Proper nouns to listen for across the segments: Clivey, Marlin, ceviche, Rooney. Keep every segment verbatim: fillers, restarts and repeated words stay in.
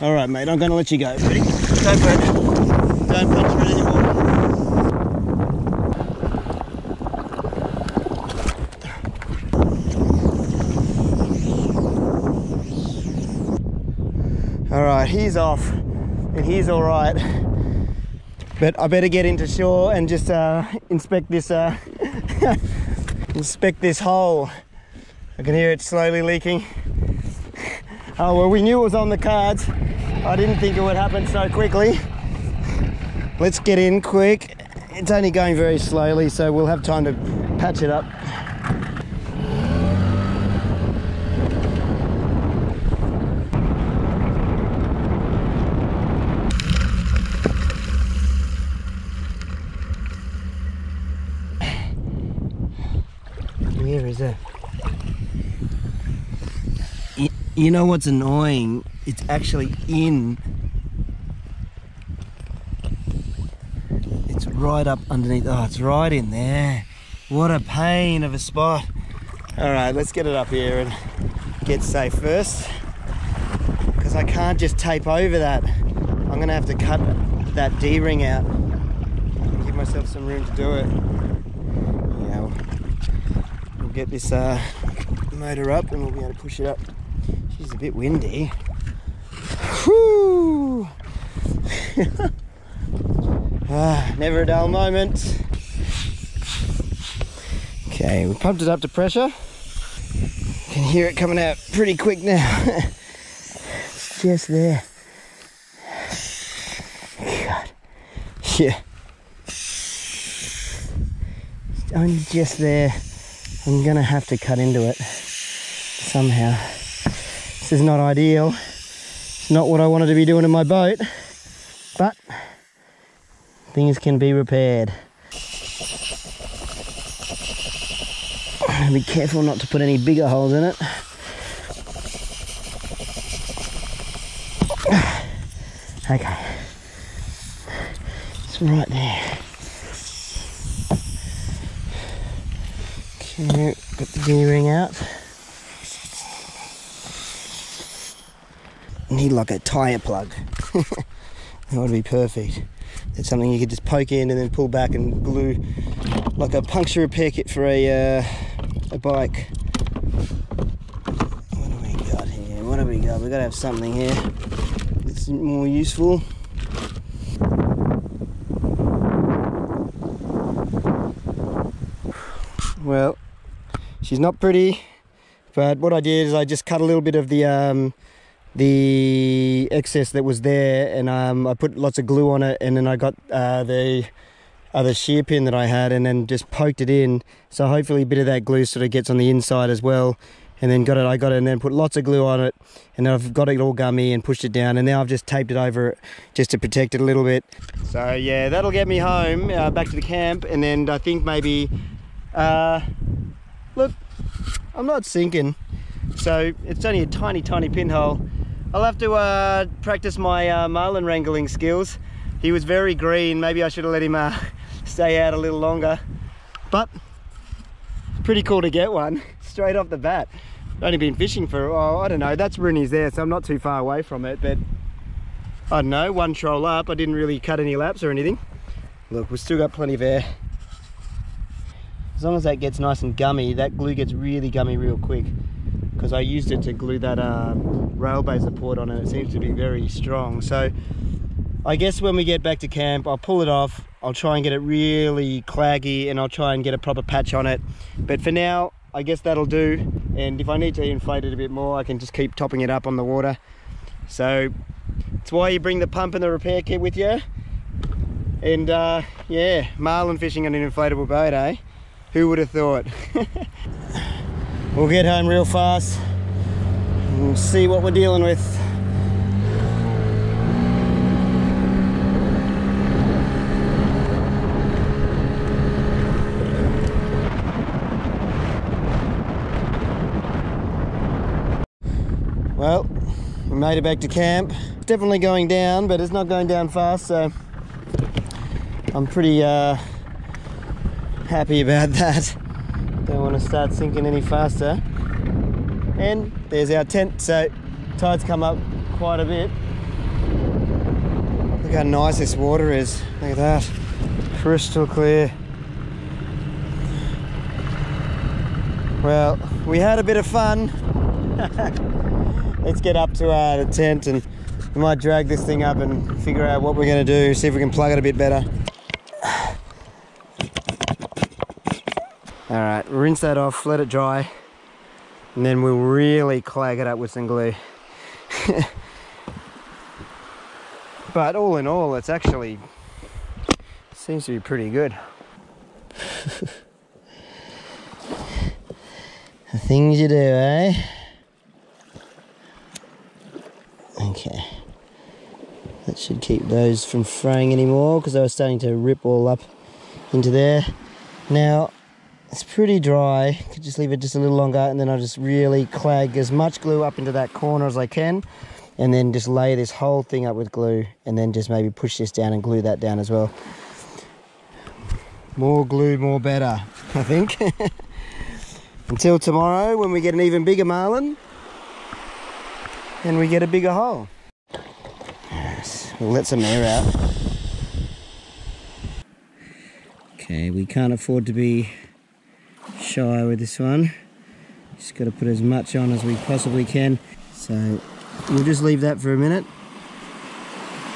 All right, mate, I'm going to let you go. Ready? Don't punch it. Don't punch it anymore. All right, he's off, and he's all right. But I better get into shore and just uh, inspect this, uh, inspect this hole. I can hear it slowly leaking. Oh, well, we knew it was on the cards. I didn't think it would happen so quickly. Let's get in quick. It's only going very slowly, so we'll have time to patch it up. Where is it? You, you know what's annoying? It's actually in, it's right up underneath. Oh, it's right in there. What a pain of a spot. All right, let's get it up here and get safe first, because I can't just tape over that. I'm gonna have to cut that D-ring out and give myself some room to do it. Yeah, we'll, we'll get this uh, motor up and we'll be able to push it up. She's a bit windy. Whoo! Ah, never a dull moment. Okay, we pumped it up to pressure. You can hear it coming out pretty quick now. It's just there. God. Yeah. It's only just there. I'm gonna have to cut into it somehow. This is not ideal. Not what I wanted to be doing in my boat, but things can be repaired. Be careful not to put any bigger holes in it. Okay, it's right there. Okay, put the D-ring out. Need like a tyre plug. That would be perfect. It's something you could just poke in and then pull back and glue, like a puncture repair kit for a uh, a bike. What do we got here? What do we got? We gotta have something here that's more useful. Well, she's not pretty, but what I did is I just cut a little bit of the. Um, the excess that was there, and um, I put lots of glue on it, and then I got uh, the other shear pin that I had and then just poked it in, so hopefully a bit of that glue sort of gets on the inside as well. And then got it, I got it, and then put lots of glue on it, and then I've got it all gummy and pushed it down, and now I've just taped it over it just to protect it a little bit. So yeah, that'll get me home, uh, back to the camp, and then I think maybe uh, look, I'm not sinking, so it's only a tiny tiny pinhole. I'll have to uh, practice my uh, marlin wrangling skills. He was very green. Maybe I should have let him uh, stay out a little longer. But pretty cool to get one straight off the bat. I've only been fishing for, oh, I don't know. That's Rooney's there, so I'm not too far away from it. But I don't know, one troll up. I didn't really cut any laps or anything. Look, we've still got plenty of air. As long as that gets nice and gummy, that glue gets really gummy real quick. Because I used it to glue that uh, railway support on, and it seems to be very strong. So I guess when we get back to camp, I'll pull it off, I'll try and get it really claggy, and I'll try and get a proper patch on it. But for now, I guess that'll do. And if I need to inflate it a bit more, I can just keep topping it up on the water. So that's why you bring the pump and the repair kit with you. And uh, yeah, marlin fishing on an inflatable boat, eh? Who would have thought? We'll get home real fast and we'll see what we're dealing with. Well, we made it back to camp. It's definitely going down, but it's not going down fast, so I'm pretty uh, happy about that. Don't want to start sinking any faster. And there's our tent, so tide's come up quite a bit. Look how nice this water is. Look at that. Crystal clear. Well, we had a bit of fun. Let's get up to uh, the tent and we might drag this thing up and figure out what we're going to do, see if we can plug it a bit better. Alright, rinse that off, let it dry, and then we'll really clag it up with some glue. But all in all, it's actually seems to be pretty good. The things you do, eh? Okay, that should keep those from fraying anymore because they were starting to rip all up into there. Now it's pretty dry, could just leave it just a little longer and then I'll just really clag as much glue up into that corner as I can and then just lay this whole thing up with glue and then just maybe push this down and glue that down as well. More glue, more better, I think. Until tomorrow when we get an even bigger marlin and we get a bigger hole. Yes, we'll let some air out. Okay, we can't afford to be shy with this one. Just got to put as much on as we possibly can. So we'll just leave that for a minute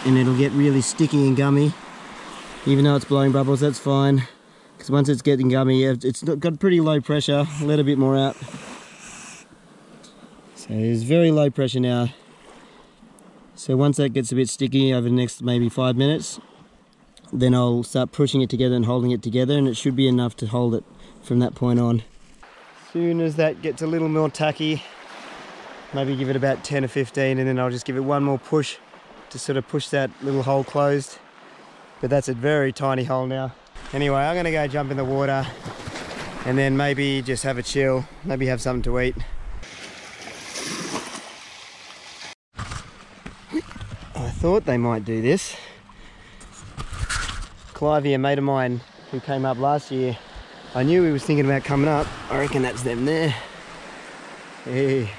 and it'll get really sticky and gummy. Even though it's blowing bubbles, that's fine. Because once it's getting gummy, it's got pretty low pressure, let a bit more out. So there's very low pressure now. So once that gets a bit sticky over the next maybe five minutes, then I'll start pushing it together and holding it together, and it should be enough to hold it from that point on. As soon as that gets a little more tacky, maybe give it about ten or fifteen, and then I'll just give it one more push to sort of push that little hole closed. But that's a very tiny hole now. Anyway, I'm gonna go jump in the water and then maybe just have a chill, maybe have something to eat. I thought they might do this. Clivey, a mate of mine who came up last year, I knew he was thinking about coming up. I reckon that's them there. Hey.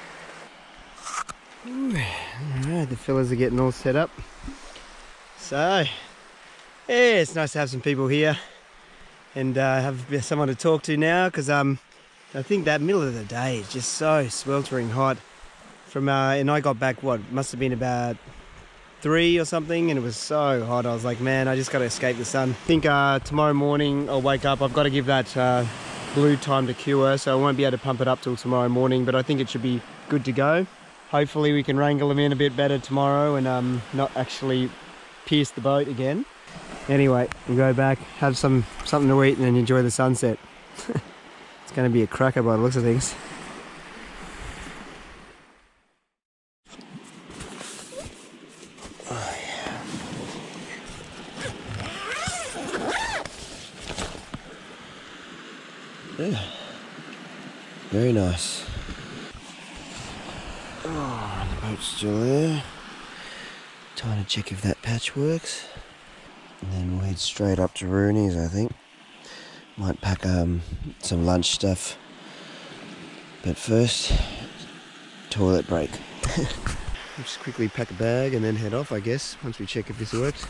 Ooh, all right, the fellas are getting all set up. So, yeah, it's nice to have some people here. And uh, have someone to talk to now, because um, I think that middle of the day is just so sweltering hot. From uh, and I got back what must have been about three or something, and it was so hot. I was like, man, I just got to escape the sun. I think uh, tomorrow morning I'll wake up. I've got to give that uh, glue time to cure, so I won't be able to pump it up till tomorrow morning. But I think it should be good to go. Hopefully we can wrangle them in a bit better tomorrow and um, not actually pierce the boat again. Anyway, we'll go back, have some something to eat and then enjoy the sunset. It's going to be a cracker by the looks of things. Oh, yeah. Yeah. Very nice. Oh, the boat's still there. Time to check if that patch works. And then we'll head straight up to Rooney's, I think. Might pack um, some lunch stuff. But first, toilet break. Just quickly pack a bag and then head off, I guess, once we check if this works.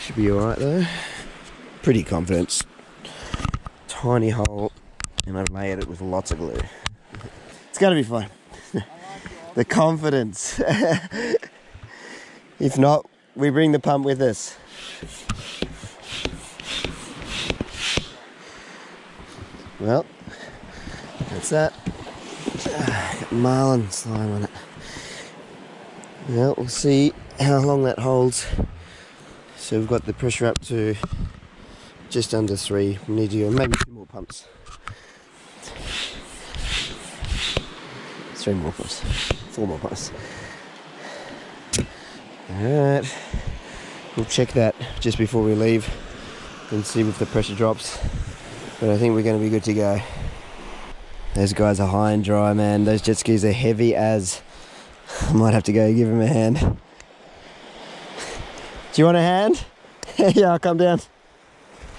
Should be alright though. Pretty confident. Tiny hole, and I've layered it with lots of glue. It's gonna be fine. The confidence. If not, we bring the pump with us. Well, that's that. Ah, got marlin slime on it. Well, we'll see how long that holds. So we've got the pressure up to just under three. We need to do maybe two more pumps. Three more pumps. Four more pumps. Alright. We'll check that just before we leave and see if the pressure drops. But I think we're going to be good to go. Those guys are high and dry, man. Those jet skis are heavy as. I might have to go give him a hand. Do you want a hand? Yeah, I'll come down.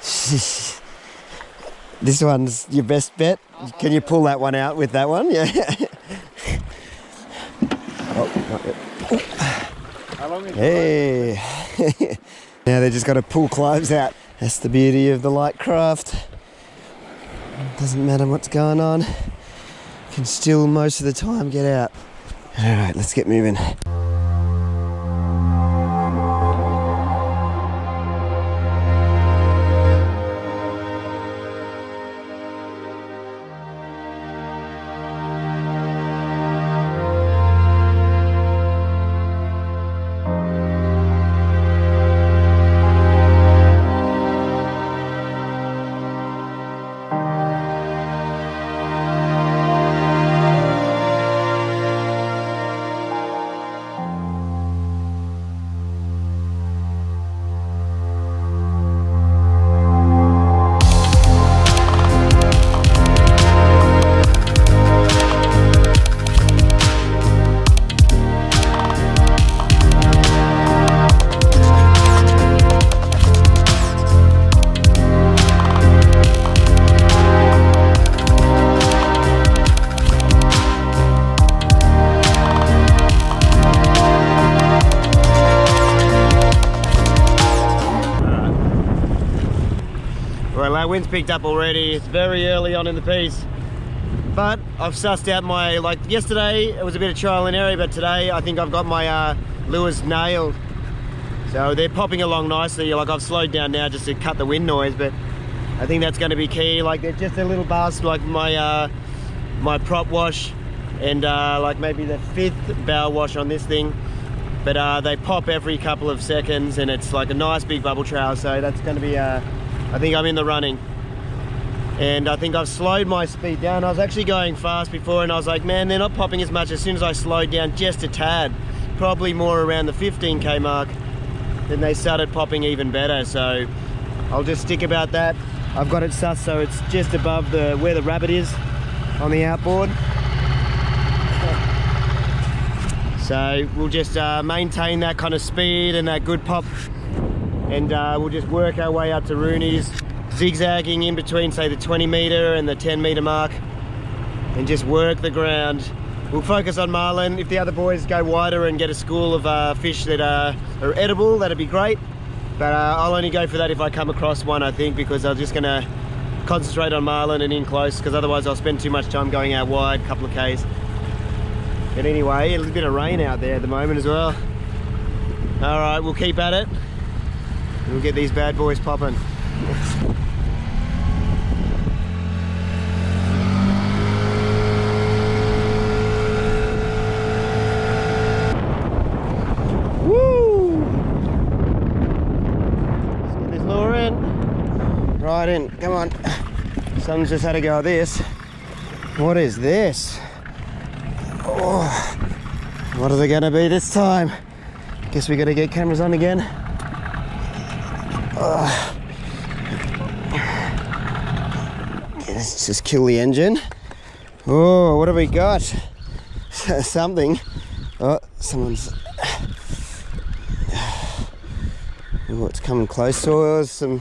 This one's your best bet. Can you pull that one out with that one? Yeah. Oh, how long is hey. Now they just got to pull clothes out. That's the beauty of the light craft. Doesn't matter what's going on. You can still most of the time get out. All right, let's get moving. Wind's picked up already. It's very early on in the piece, but I've sussed out my, like yesterday it was a bit of trial and error, but today I think I've got my uh, lures nailed, so they're popping along nicely. Like I've slowed down now just to cut the wind noise, but I think that's going to be key. Like they're just a little bars, like my uh, my prop wash and uh, like maybe the fifth bow wash on this thing, but uh, they pop every couple of seconds and it's like a nice big bubble trail, so that's going to be uh, I think I'm in the running. And I think I've slowed my speed down. I was actually going fast before and I was like, man, they're not popping as much. As soon as I slowed down just a tad, probably more around the fifteen K mark, then they started popping even better. So I'll just stick about that. I've got it sussed so it's just above the where the rabbit is on the outboard. So we'll just uh, maintain that kind of speed and that good pop. And uh, we'll just work our way up to Rooney's, zigzagging in between, say, the twenty metre and the ten metre mark, and just work the ground. We'll focus on marlin. If the other boys go wider and get a school of uh, fish that uh, are edible, that'd be great. But uh, I'll only go for that if I come across one, I think, because I'm just going to concentrate on marlin and in close, because otherwise I'll spend too much time going out wide, couple of Ks. But anyway, a little bit of rain out there at the moment as well. All right, we'll keep at it. We'll get these bad boys popping. Woo! Let's get this lure in. Right in, come on. Someone's just had a go at this. What is this? Oh, what are they gonna be this time? Guess we gotta get cameras on again. Let's just kill the engine. Oh, what have we got? Something. Oh, someone's. Oh, it's coming close to us. Some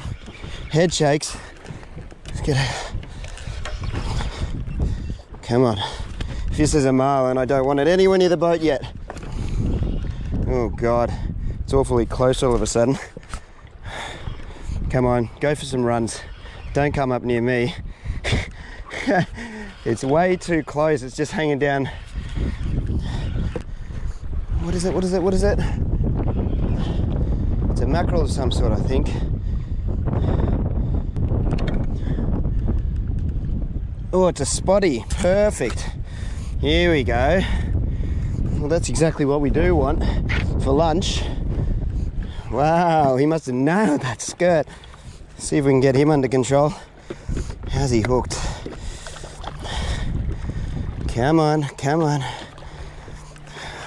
head shakes. Let's get it. Come on. If this is a marlin, I don't want it anywhere near the boat yet. Oh, God. It's awfully close all of a sudden. Come on, go for some runs. Don't come up near me. It's way too close. It's just hanging down. What is it? What is it? What is it? It's a mackerel of some sort, I think. Oh, it's a spotty. Perfect. Here we go. Well, that's exactly what we do want for lunch. Wow, he must have nailed that skirt. See if we can get him under control. How's he hooked? Come on, come on.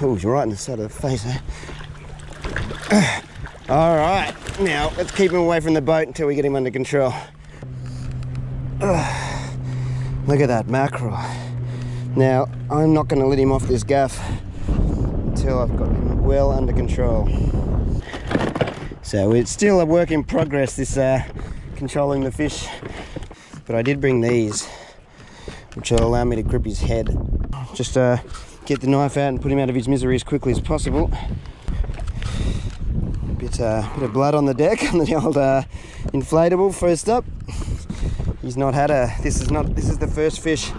Oh, he's right in the side of the face, eh? All right, now let's keep him away from the boat until we get him under control. Look at that mackerel. Now, I'm not gonna let him off this gaff. until I've got him well under control. So it's still a work in progress, this uh, controlling the fish, but I did bring these, which will allow me to grip his head. Just uh, get the knife out and put him out of his misery as quickly as possible. Bit, uh, bit of blood on the deck on the old uh, inflatable. First up, he's not had a. This is not. This is the first fish.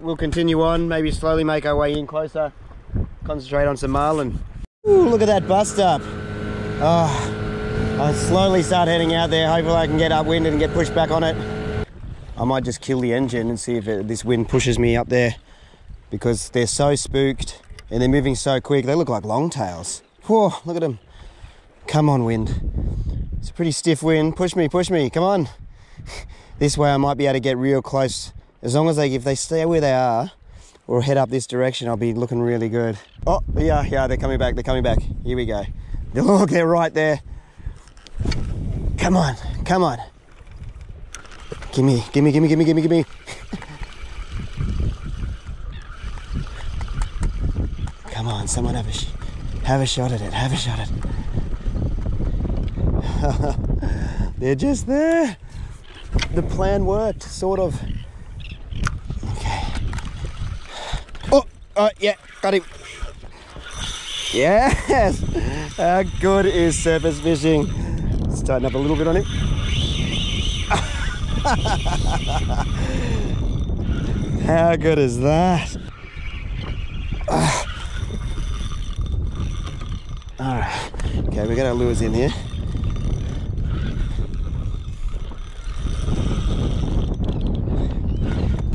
We'll continue on. Maybe slowly make our way in closer. Concentrate on some marlin. Ooh, look at that bust up. Oh, I slowly start heading out there. Hopefully I can get upwind and get pushed back on it. I might just kill the engine and see if it, this wind pushes me up there, because they're so spooked and they're moving so quick. They look like long tails. Whoa, look at them. Come on, wind. It's a pretty stiff wind. Push me, push me, come on. This way I might be able to get real close. As long as they, if they stay where they are, or head up this direction, I'll be looking really good. Oh, yeah, yeah, they're coming back, they're coming back. Here we go. Look, they're right there. Come on, come on. Gimme, gimme, gimme, gimme, gimme, gimme. Come on, someone have a, sh have a shot at it, have a shot at it. They're just there. The plan worked, sort of. Oh, yeah, got him. Yes! How good is surface fishing? Let's tighten up a little bit on him. How good is that? Uh. Alright, okay, we got our lures in here.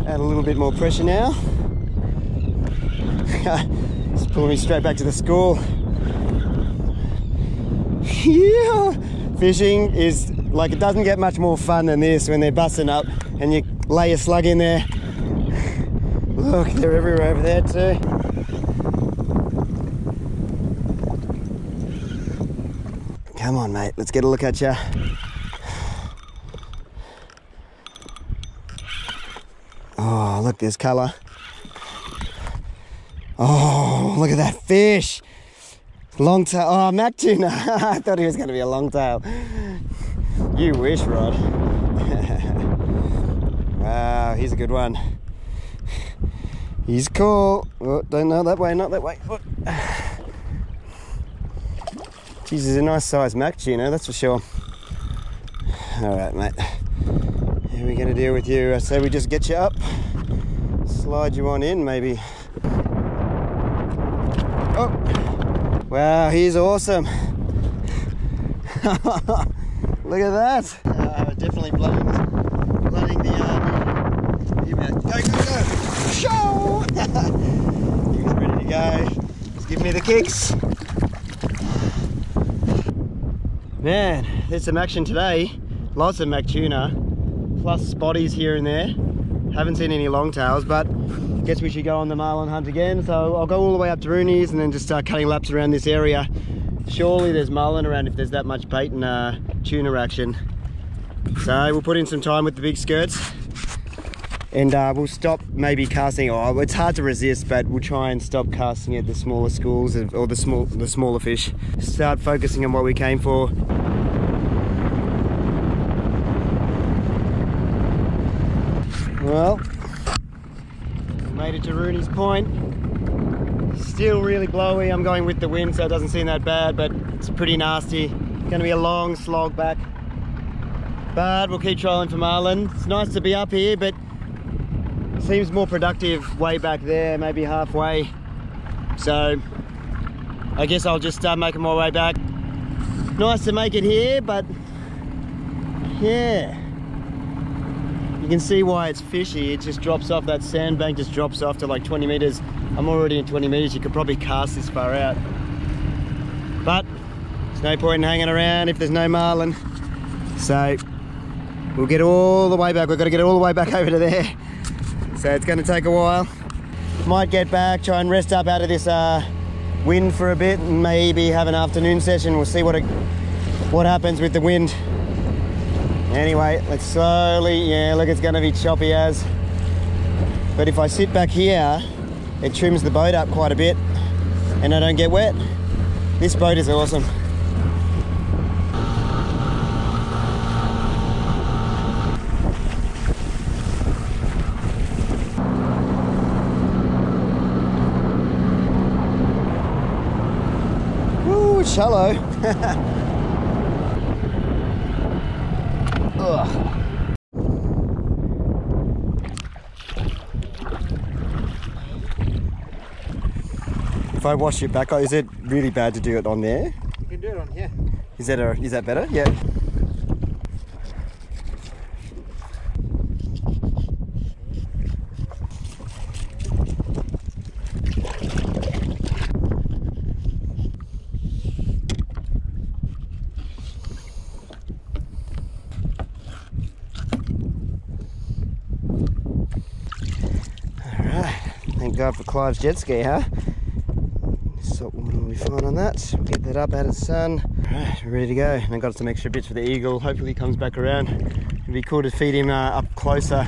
Add a little bit more pressure now. Just pulling me straight back to the school. Yeah. Fishing is like, it doesn't get much more fun than this when they're busting up and you lay your slug in there. Look, they're everywhere over there too. Come on, mate, let's get a look at you. Oh, look, there's colour. Oh, look at that fish. Long tail. Oh, mac tuna. I thought he was going to be a long tail. You wish, Rod. Wow, he's a good one. He's cool. Oh, don't know that way, not that way. Oh. Jeez, he's a nice size mac tuna, that's for sure. Alright, mate. How are we going to deal with you? I say we just get you up, slide you on in, maybe. Oh, wow, he's awesome. Look at that. Uh, definitely blooding, blooding the arm. Go, go, go. Show! He was ready to go. Just give me the kicks. Man, there's some action today. Lots of mac tuna, plus spotties here and there. Haven't seen any long tails, but guess we should go on the marlin hunt again. So I'll go all the way up to Rooney's and then just start cutting laps around this area. Surely there's marlin around if there's that much bait and uh, tuna action. So we'll put in some time with the big skirts and uh, we'll stop maybe casting. Oh, it's hard to resist, but we'll try and stop casting at the smaller schools or the small, the smaller fish. Start focusing on what we came for. Well, made it to Rooney's Point. Still really blowy. I'm going with the wind, so it doesn't seem that bad, but it's pretty nasty. Gonna be a long slog back, but we'll keep trolling for marlin. It's nice to be up here, but it seems more productive way back there, maybe halfway. So I guess I'll just start making my way back. Nice to make it here, but yeah. You can see why it's fishy. It just drops off, that sandbank just drops off to like twenty meters. I'm already in twenty meters, you could probably cast this far out. But there's no point in hanging around if there's no marlin. So we'll get all the way back. We've got to get all the way back over to there. So it's going to take a while. Might get back, try and rest up out of this uh, wind for a bit and maybe have an afternoon session. We'll see what, it, what happens with the wind. Anyway, let's slowly, yeah, look, it's gonna be choppy as. But if I sit back here, It trims the boat up quite a bit and I don't get wet. This boat is awesome. Woo, shallow. Ugh. If I wash it back, is it really bad to do it on there? You can do it on here. Is that, a, is that better? Yeah. Alright, thank God for Clive's jet ski, huh? Salt water will be fine on that. We'll get that up out of the sun. Alright, we're ready to go. And I got some extra bits for the eagle. Hopefully he comes back around. It'd be cool to feed him uh, up closer.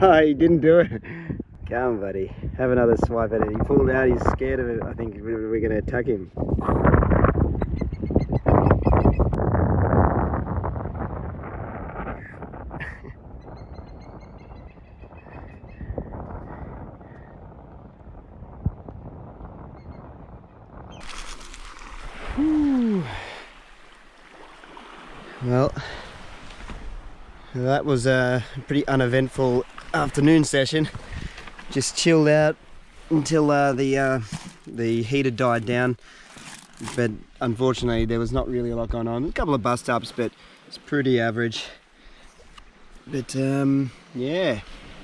Oh, he didn't do it. Come on, buddy. Have another swipe at it. He pulled out. He's scared of it. I think we're going to attack him. Well, that was a pretty uneventful afternoon session. Just chilled out until uh, the uh, the heater died down. But unfortunately, there was not really a lot going on. A couple of bust ups, but it's pretty average. But um, yeah,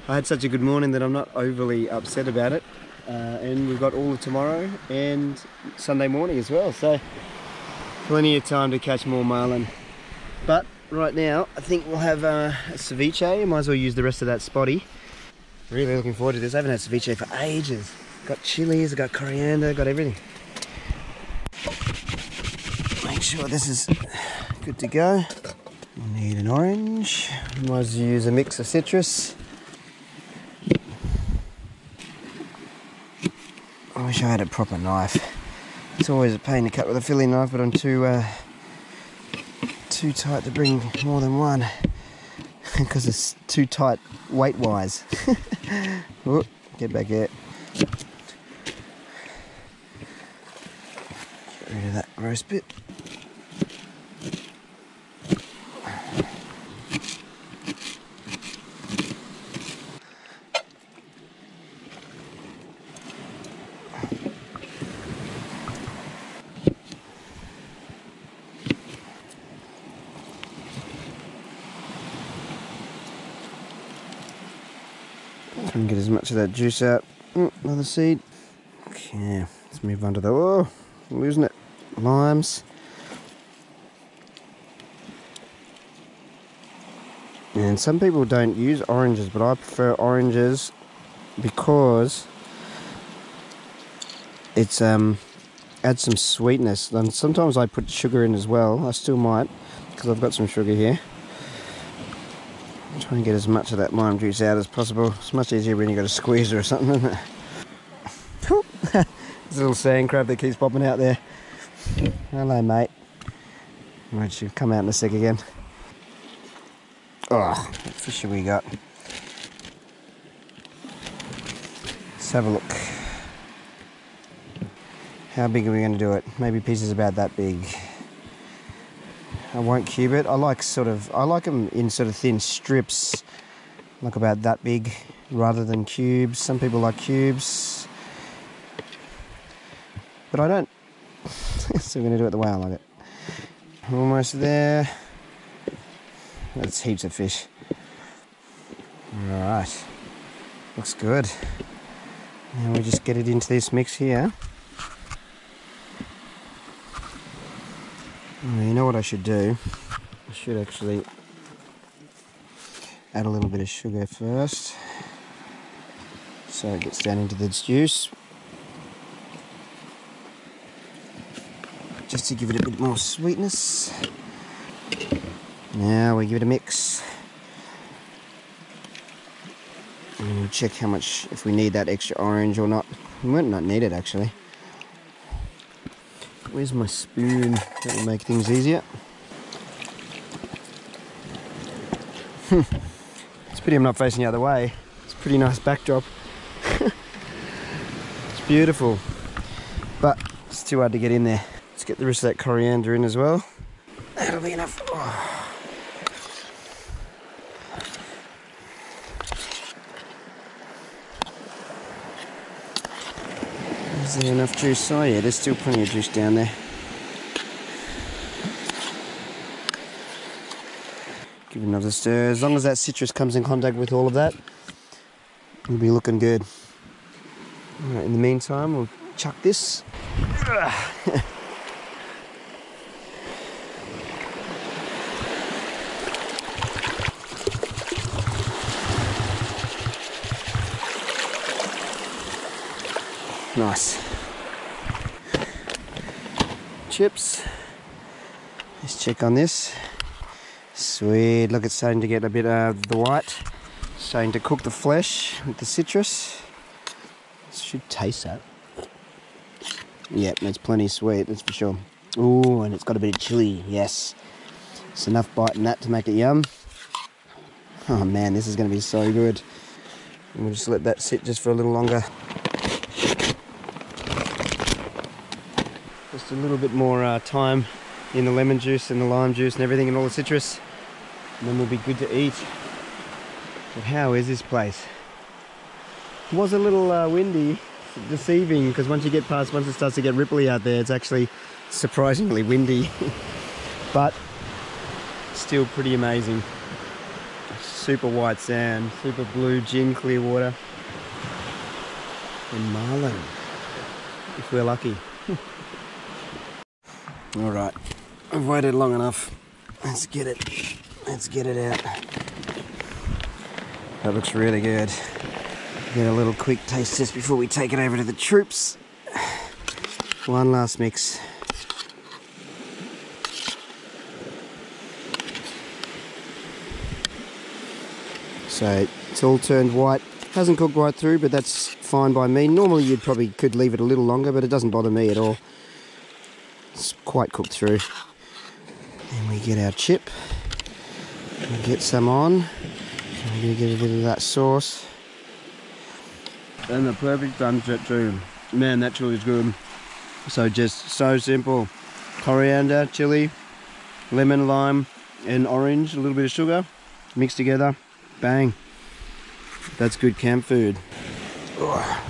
I had such a good morning that I'm not overly upset about it. Uh, and we've got all of tomorrow and Sunday morning as well. So plenty of time to catch more marlin. But right now, I think we'll have uh, a ceviche. Might as well use the rest of that spotty. Really looking forward to this. I haven't had ceviche for ages. Got chilies, got coriander, got everything. Make sure this is good to go. We'll need an orange. Might as well use a mix of citrus. I wish I had a proper knife. It's always a pain to cut with a fillet knife, but I'm too... Uh, too tight to bring more than one because it's too tight weight wise. Whoop, get back there. Get rid of that roast bit. Try and get as much of that juice out. Mm, another seed. Okay, let's move on to the... Oh, I'm losing it. Limes. And some people don't use oranges, but I prefer oranges because it's um adds some sweetness. And sometimes I put sugar in as well. I still might because I've got some sugar here. Try and get as much of that lime juice out as possible. It's much easier when you've got a squeezer or something, isn't it? There's a little sand crab that keeps popping out there. Hello, mate. Right, she'll come out in a sec again. Oh, what fish have we got? Let's have a look. How big are we going to do it? Maybe pieces about that big. I won't cube it. I like sort of, I like them in sort of thin strips, like about that big, rather than cubes. Some people like cubes, but I don't. So we're going to do it the way I like it. Almost there. That's heaps of fish. All right, looks good. Now we just get it into this mix here. You know what I should do? I should actually add a little bit of sugar first so it gets down into the juice. just to give it a bit more sweetness. Now we give it a mix. And we'll check how much, if we need that extra orange or not. We might not need it actually. Where's my spoon? That will make things easier. It's a pity I'm not facing the other way. It's a pretty nice backdrop. It's beautiful. But it's too hard to get in there. Let's get the rest of that coriander in as well. That'll be enough. Oh. Is there enough juice? Oh yeah, there's still plenty of juice down there. Give it another stir. As long as that citrus comes in contact with all of that, it'll be looking good. All right, in the meantime, we'll chuck this. Nice. Chips. Let's check on this. Sweet. Look, it's starting to get a bit of the white. It's starting to cook the flesh with the citrus. Should taste that. Yep, that's plenty sweet, that's for sure. Ooh, and it's got a bit of chili. Yes. It's enough bite in that to make it yum. Oh man, this is going to be so good. And we'll just let that sit just for a little longer. Just a little bit more uh, time in the lemon juice and the lime juice and everything and all the citrus, and then we'll be good to eat. But how is this place? It was a little uh, windy, deceiving, because once you get past, once it starts to get ripply out there, it's actually surprisingly windy. But still pretty amazing. Super white sand, super blue gin clear water, and marlin, if we're lucky. All right, I've waited long enough. Let's get it, let's get it out. That looks really good. Get a little quick taste test before we take it over to the troops. One last mix. So it's all turned white. Hasn't cooked right through, but that's fine by me. Normally you probably could leave it a little longer, but it doesn't bother me at all. It's quite cooked through. And we get our chip. We get some on. I'm going to get a bit of that sauce. And the perfect sunset too. Man, that chili is good. So just so simple. Coriander, chili, lemon, lime, and orange. A little bit of sugar. Mixed together. Bang. That's good camp food. Oh.